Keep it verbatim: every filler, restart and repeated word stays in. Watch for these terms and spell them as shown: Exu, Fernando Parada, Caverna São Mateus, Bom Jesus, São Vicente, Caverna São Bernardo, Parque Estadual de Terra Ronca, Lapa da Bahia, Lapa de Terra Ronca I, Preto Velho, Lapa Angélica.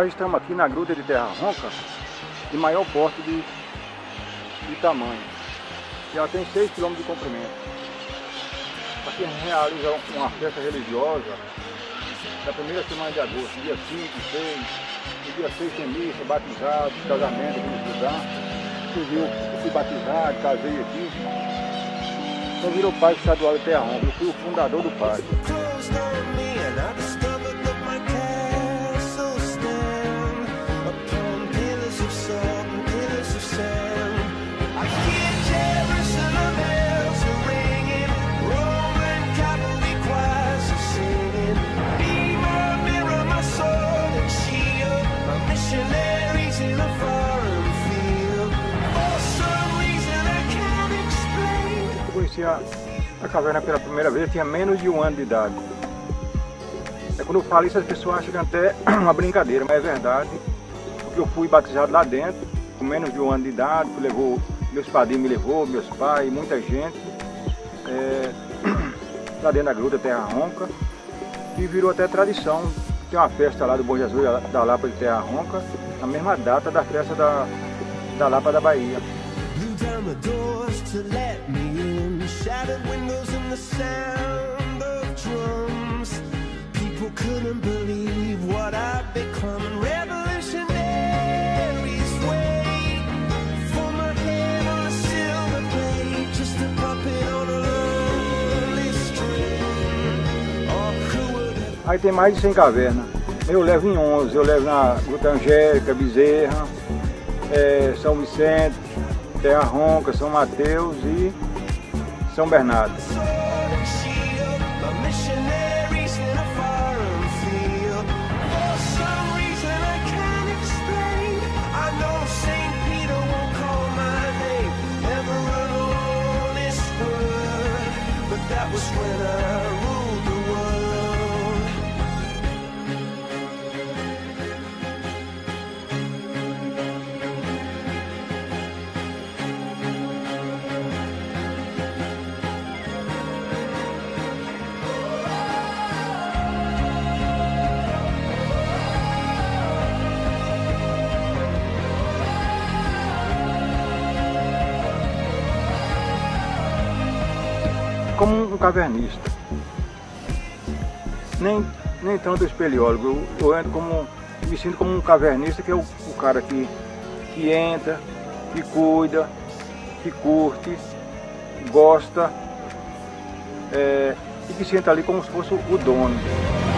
Nós estamos aqui na gruta de Terra Ronca, de maior porte de, de tamanho. Ela tem seis quilômetros de comprimento. Aqui realiza uma festa religiosa na primeira semana de agosto, dia cinco, seis. No dia seis tem missa, batizado, casamento, vamos estudar. Você viu, eu fui batizado, casei aqui. Então virou Parque Estadual de Terra Ronca. Eu fui o fundador do parque. A caverna pela primeira vez, eu tinha menos de um ano de idade. É quando eu falo isso, as pessoas acham que até uma brincadeira, mas é verdade, porque eu fui batizado lá dentro, com menos de um ano de idade, que levou, meus padrinhos me levou, meus pais, muita gente, é, lá dentro da gruta Terra Ronca, e virou até tradição. Tem uma festa lá do Bom Jesus, da Lapa de Terra Ronca, na mesma data da festa da, da Lapa da Bahia. Shattered windows and the sound of drums. People couldn't believe what I'd become. Revolutionaries wait for my head on a silver plate, just a puppet on a lonely string. Aí tem mais de cem cavernas. Eu levo em onze, eu levo na Lapa Angélica, Bezerra, é, São Vicente, Terra Ronca, São Mateus e São Bernardo. Como um cavernista, nem, nem tanto espeleólogo, eu, eu entro como, me sinto como um cavernista, que é o, o cara que, que entra, que cuida, que curte, gosta, é, e que senta ali como se fosse o dono.